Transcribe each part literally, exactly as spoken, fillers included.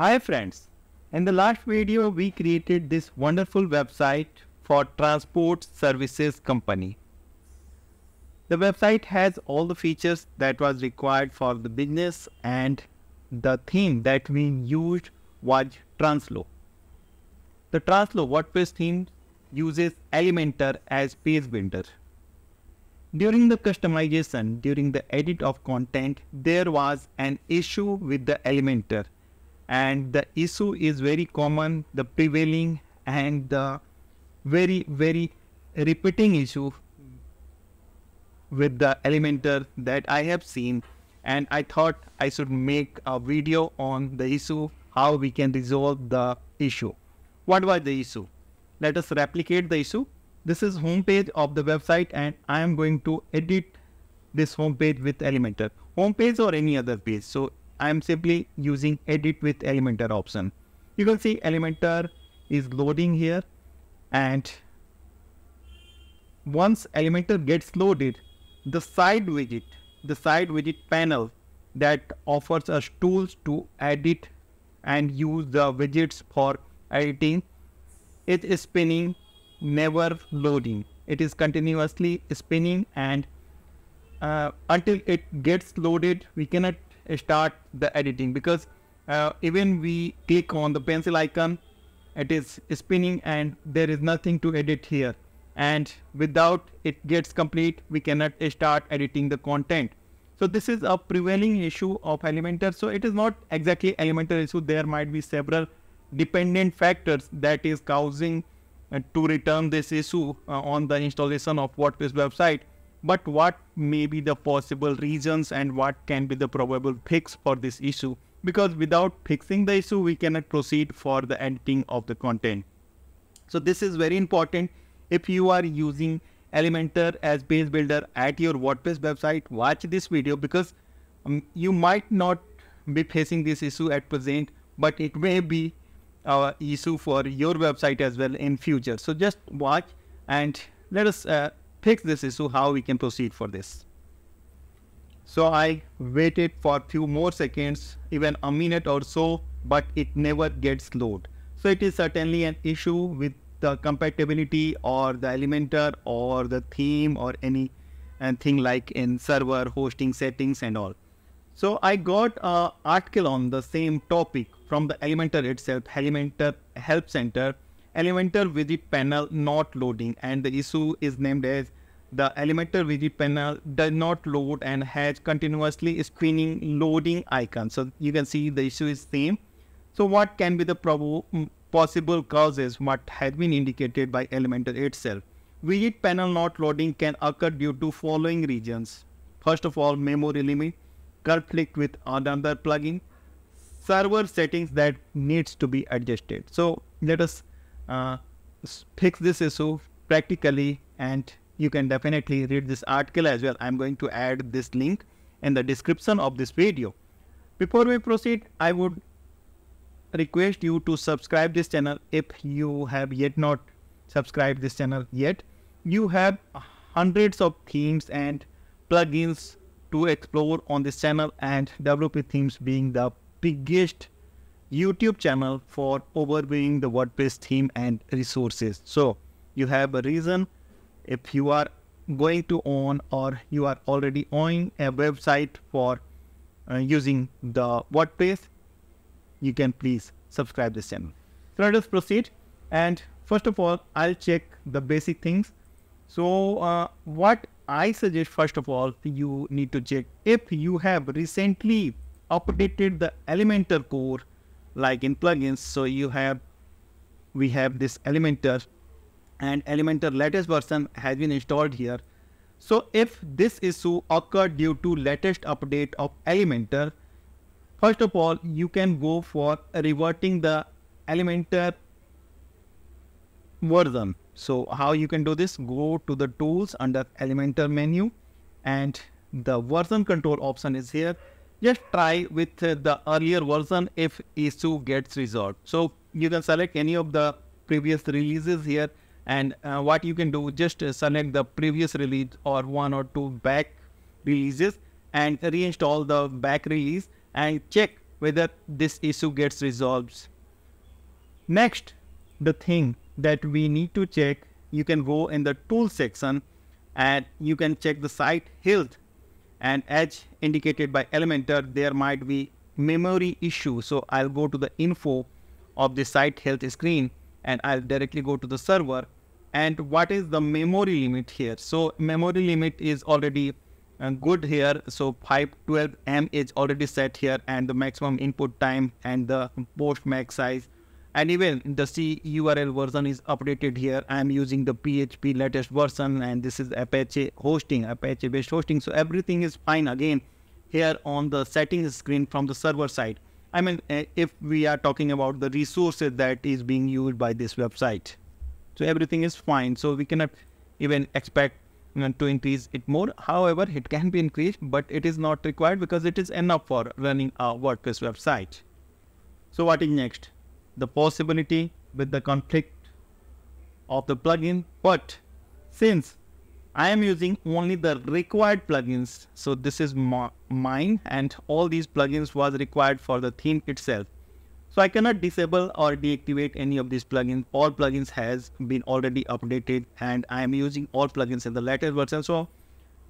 Hi friends, in the last video we created this wonderful website for transport services company. The website has all the features that was required for the business, and the theme that we used was Translo. The Translo WordPress theme uses Elementor as page builder. During the customization, during the edit of content, there was an issue with the Elementor. And the issue is very common, the prevailing and the very, very repeating issue with the Elementor that I have seen. And I thought I should make a video on the issue, how we can resolve the issue. What was the issue? Let us replicate the issue. This is homepage of the website, and I am going to edit this homepage with Elementor. Homepage or any other page. So I am simply using edit with Elementor option. You can see Elementor is loading here, and once Elementor gets loaded, the side widget, the side widget panel that offers us tools to edit and use the widgets for editing, it is spinning, never loading. It is continuously spinning, and uh, until it gets loaded, we cannot start the editing, because uh, even we click on the pencil icon, it is spinning and there is nothing to edit here, and without it gets complete we cannot start editing the content. So this is a prevailing issue of Elementor. So it is not exactly Elementor issue, there might be several dependent factors that is causing uh, to return this issue uh, on the installation of WordPress website. But what may be the possible reasons and what can be the probable fix for this issue? Because without fixing the issue, we cannot proceed for the editing of the content. So this is very important. If you are using Elementor as page builder at your WordPress website, watch this video, because um, you might not be facing this issue at present, but it may be an issue for your website as well in future. So just watch and let us uh, fix this issue, how we can proceed for this. So I waited for a few more seconds, even a minute or so, but it never gets loaded. So it is certainly an issue with the compatibility or the Elementor or the theme or any and thing like in server hosting settings and all. So I got an article on the same topic from the Elementor itself, Elementor Help Center. Elementor widget panel not loading, and the issue is named as the Elementor widget panel does not load and has continuously spinning loading icon. So you can see the issue is same. So what can be the prob possible causes? What has been indicated by Elementor itself? Widget panel not loading can occur due to following reasons. First of all, memory limit, conflict with another plugin, server settings that needs to be adjusted. So let us Uh, fix this issue practically, and you can definitely read this article as well. I'm going to add this link in the description of this video. Before we proceed, I would request you to subscribe this channel if you have yet not subscribed this channel yet. You have hundreds of themes and plugins to explore on this channel, and W P Themes being the biggest YouTube channel for overviewing the WordPress theme and resources. So you have a reason, if you are going to own or you are already owning a website for uh, using the WordPress, you can please subscribe this channel. So let us proceed, and first of all I'll check the basic things. So uh, what I suggest first of all, you need to check if you have recently updated the Elementor core, like in plugins. So you have, we have this Elementor, and Elementor latest version has been installed here. So if this issue occurred due to latest update of Elementor, first of all, you can go for reverting the Elementor version. So how you can do this? Go to the tools under Elementor menu, and the version control option is here. Just try with the earlier version if issue gets resolved. So you can select any of the previous releases here, and uh, what you can do, just select the previous release or one or two back releases and reinstall the back release and check whether this issue gets resolved. Next, the thing that we need to check, you can go in the tool section and you can check the site health, and as indicated by Elementor, there might be memory issue. So I'll go to the info of the site health screen and I'll directly go to the server. And what is the memory limit here? So memory limit is already uh, good here. So five twelve M is already set here, and the maximum input time and the post max size. And even the C U R L version is updated here. I'm using the P H P latest version, and this is Apache hosting, Apache based hosting. So everything is fine again here on the settings screen from the server side. I mean, if we are talking about the resources that is being used by this website. So everything is fine. So we cannot even expect you know, to increase it more. However, it can be increased, but it is not required because it is enough for running a WordPress website. So what is next? The possibility with the conflict of the plugin, but since I am using only the required plugins, so this is mine and all these plugins was required for the theme itself. So I cannot disable or deactivate any of these plugins. All plugins has been already updated and I am using all plugins in the latest version. So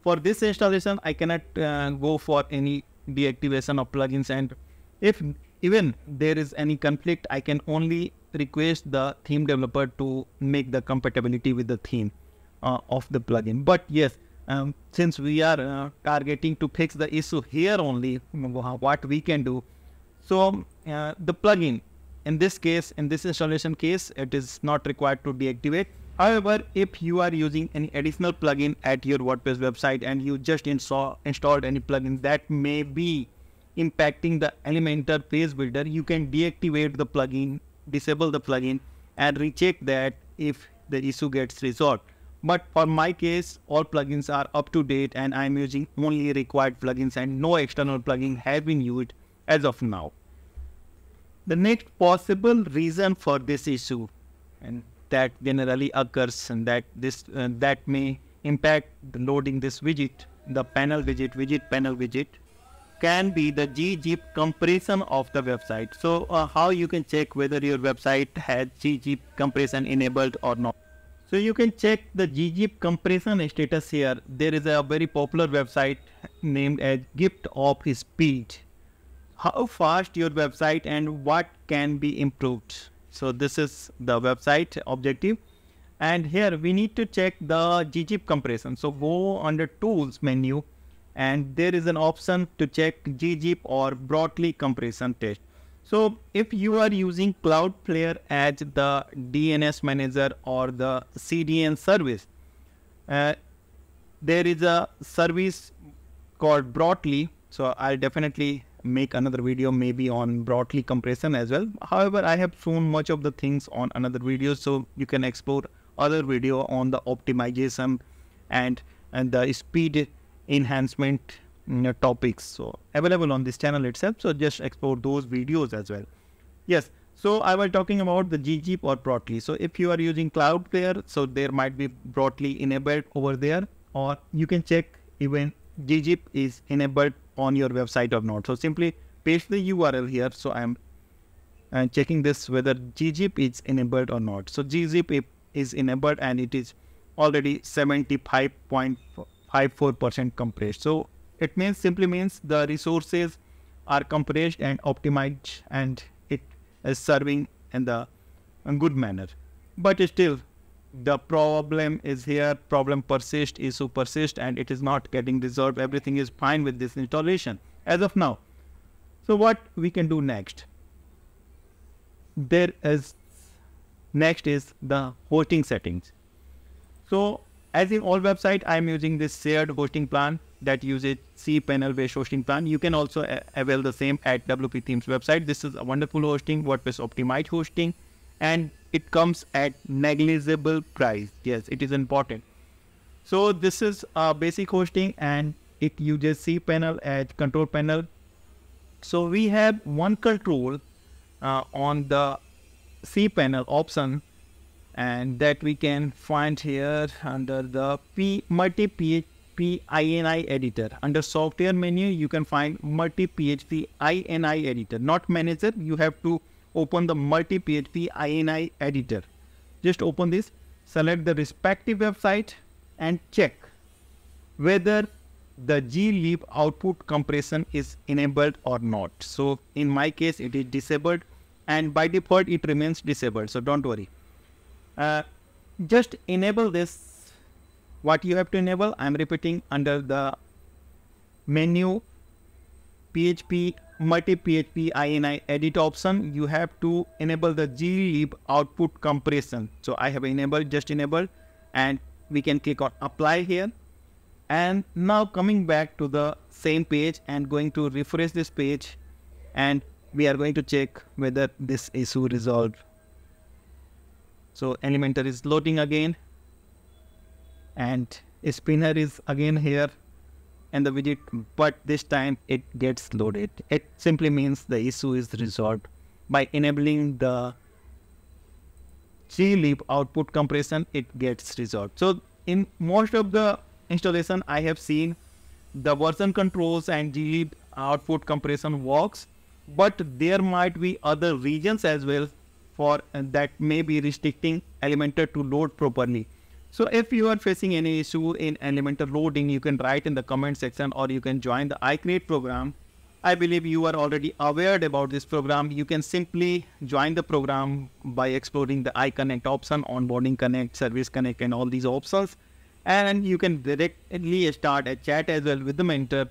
for this installation, I cannot uh, go for any deactivation of plugins, and if even there is any conflict, I can only request the theme developer to make the compatibility with the theme uh, of the plugin. But yes, um, since we are uh, targeting to fix the issue here only, what we can do. So uh, the plugin in this case, in this installation case, it is not required to deactivate. However, if you are using any additional plugin at your WordPress website and you just install, installed any plugin that may be impacting the Elementor page builder, you can deactivate the plugin, disable the plugin, and recheck that if the issue gets resolved. But for my case, all plugins are up to date and I'm using only required plugins and no external plugin have been used as of now. The next possible reason for this issue, and that generally occurs, and that this uh, that may impact the loading this widget, the panel widget, widget panel widget, can be the G zip compression of the website. So uh, how you can check whether your website has G zip compression enabled or not. So you can check the G zip compression status here. There is a very popular website named as Gift of Speed. How fast your website and what can be improved. So this is the website objective. And here we need to check the G zip compression. So go under Tools menu, and there is an option to check G zip or Brotli compression test. So if you are using Cloudflare as the D N S manager or the C D N service, uh, there is a service called Brotli. So I'll definitely make another video maybe on Brotli compression as well. However, I have shown much of the things on another video, so you can explore other video on the optimization and, and the speed enhancement uh, topics, so available on this channel itself, so just explore those videos as well. Yes, so I was talking about the G zip or Brotli. So if you are using Cloudflare, so there might be Brotli enabled over there, or you can check even G zip is enabled on your website or not. So simply paste the U R L here. So I'm uh, checking this whether G zip is enabled or not. So G zip is enabled and it is already seventy-five point five four percent compressed. So it means simply means the resources are compressed and optimized and it is serving in the in good manner. But still the problem is here, problem persists, issue persists, and it is not getting resolved. Everything is fine with this installation as of now. So what we can do next? There is next is the hosting settings. So as in all website, I am using this shared hosting plan that uses cPanel based hosting plan. You can also avail the same at W P Themes website. This is a wonderful hosting, WordPress optimized hosting, and it comes at negligible price. Yes, it is important. So this is a basic hosting and it uses cPanel as control panel. So we have one control uh, on the cPanel option, and that we can find here under the P multi P H P I N I Editor. Under software menu, you can find MultiPHP I N I Editor. Not manager, you have to open the MultiPHP I N I Editor. Just open this, select the respective website and check whether the glib output compression is enabled or not. So in my case, it is disabled and by default, it remains disabled. So don't worry. Uh, just enable this. What you have to enable, I'm repeating, under the menu P H P MultiPHP I N I Edit option, you have to enable the glib output compression. So I have enabled, just enabled, and we can click on apply here. And now coming back to the same page and going to refresh this page, and we are going to check whether this issue resolved. So Elementor is loading again. And spinner is again here and the widget, but this time it gets loaded. It simply means the issue is resolved by enabling the glib output compression. It gets resolved. So in most of the installation I have seen, the version controls and glib output compression works, but there might be other regions as well for and that may be restricting Elementor to load properly. So if you are facing any issue in Elementor loading, you can write in the comment section or you can join the iConnect program. I believe you are already aware about this program. You can simply join the program by exploring the iConnect option, onboarding connect, service connect, and all these options. And you can directly start a chat as well with the mentor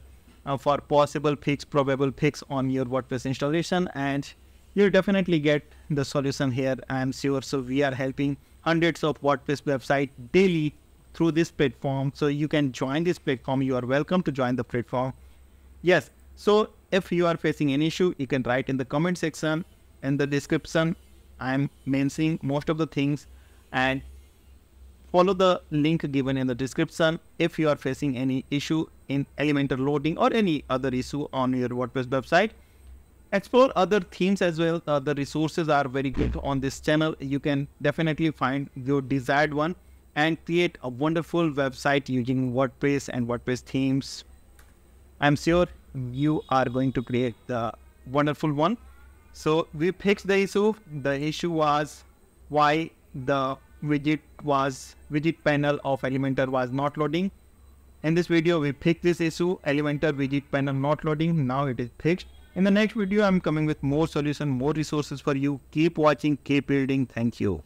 uh, for possible fix, probable fix on your WordPress installation. And you'll definitely get the solution here, I'm sure. So we are helping hundreds of WordPress websites daily through this platform. So you can join this platform. You are welcome to join the platform. Yes. So if you are facing an issue, you can write in the comment section and the description. I'm mentioning most of the things and follow the link given in the description. If you are facing any issue in Elementor loading or any other issue on your WordPress website, explore other themes as well. Uh, the resources are very good on this channel. You can definitely find your desired one and create a wonderful website using WordPress and WordPress themes. I'm sure you are going to create the wonderful one. So we fixed the issue. The issue was why the widget was widget panel of Elementor was not loading. In this video, we fixed this issue, Elementor widget panel not loading. Now it is fixed. In the next video, I'm coming with more solution, more resources for you. Keep watching, keep building. Thank you.